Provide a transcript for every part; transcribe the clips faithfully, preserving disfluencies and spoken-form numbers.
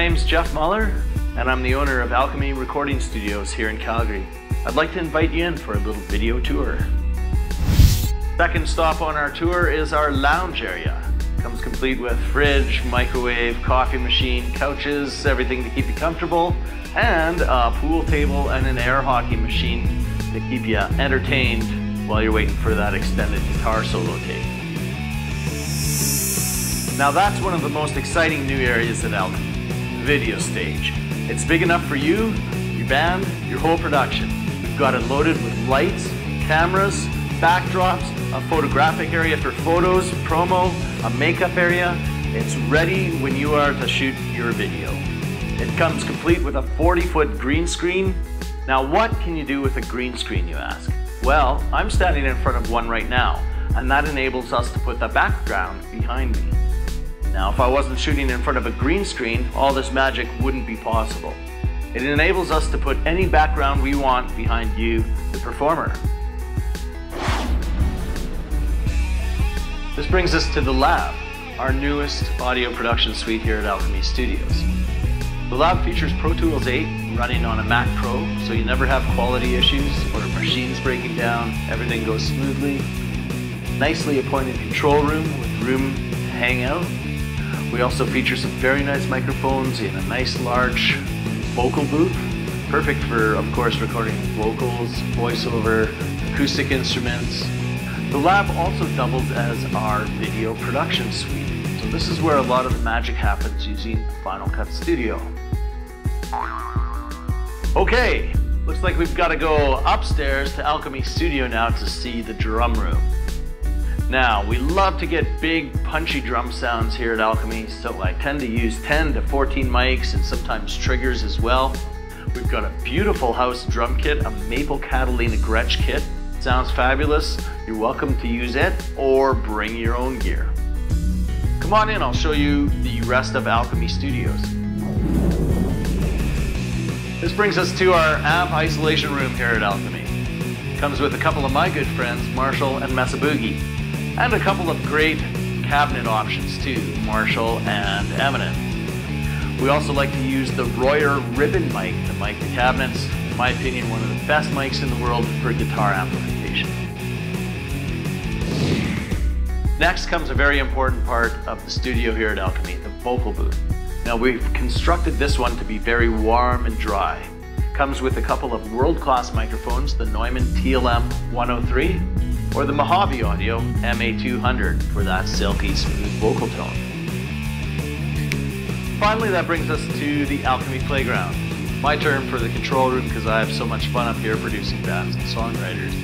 name's Jeff Muller, and I'm the owner of Alchemy Recording Studios here in Calgary. I'd like to invite you in for a little video tour. Second stop on our tour is our lounge area. Comes complete with fridge, microwave, coffee machine, couches, everything to keep you comfortable, and a pool table and an air hockey machine to keep you entertained while you're waiting for that extended guitar solo take. Now that's one of the most exciting new areas at Alchemy, the video stage. It's big enough for you, your band, your whole production. We've got it loaded with lights, cameras, backdrops, a photographic area for photos, promo, a makeup area. It's ready when you are to shoot your video. It comes complete with a forty foot green screen. Now what can you do with a green screen, you ask? Well, I'm standing in front of one right now, and that enables us to put the background behind me. Now, if I wasn't shooting in front of a green screen, all this magic wouldn't be possible. It enables us to put any background we want behind you, the performer. This brings us to The Lab, our newest audio production suite here at Alchemy Studios. The Lab features Pro Tools eight running on a Mac Pro, so you never have quality issues or machines breaking down. Everything goes smoothly. Nicely appointed control room with room to hang out. We also feature some very nice microphones in a nice large vocal booth, perfect for, of course, recording vocals, voiceover, acoustic instruments. The Lab also doubles as our video production suite. So this is where a lot of the magic happens using Final Cut Studio. Okay, looks like we've got to go upstairs to Alchemy Studio now to see the drum room. Now, we love to get big, punchy drum sounds here at Alchemy, so I tend to use ten to fourteen mics and sometimes triggers as well. We've got a beautiful house drum kit, a Maple Catalina Gretsch kit. Sounds fabulous. You're welcome to use it or bring your own gear. Come on in, I'll show you the rest of Alchemy Studios. This brings us to our amp isolation room here at Alchemy. Comes with a couple of my good friends, Marshall and Mesa Boogie. And a couple of great cabinet options too, Marshall and Eminence. We also like to use the Royer ribbon mic to mic the cabinets. In my opinion, one of the best mics in the world for guitar amplification. Next comes a very important part of the studio here at Alchemy, the vocal booth. Now we've constructed this one to be very warm and dry. Comes with a couple of world-class microphones, the Neumann T L M one oh three, or the Mojave Audio M A two hundred for that silky smooth vocal tone. Finally, that brings us to the Alchemy Playground. My turn for the control room because I have so much fun up here producing bands and songwriters.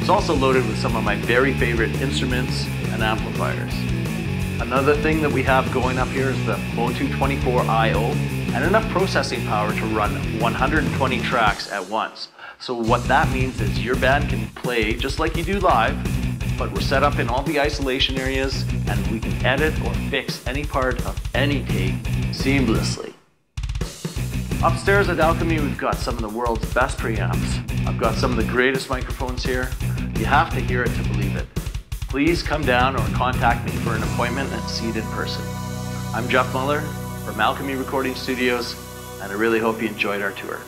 It's also loaded with some of my very favorite instruments and amplifiers. Another thing that we have going up here is the M A two twenty-four I O and enough processing power to run one hundred twenty tracks at once. So what that means is your band can play just like you do live, but we're set up in all the isolation areas and we can edit or fix any part of any take seamlessly. Upstairs at Alchemy, we've got some of the world's best preamps. I've got some of the greatest microphones here. You have to hear it to believe it. Please come down or contact me for an appointment and see it in person. I'm Jeff Muller from Alchemy Recording Studios, and I really hope you enjoyed our tour.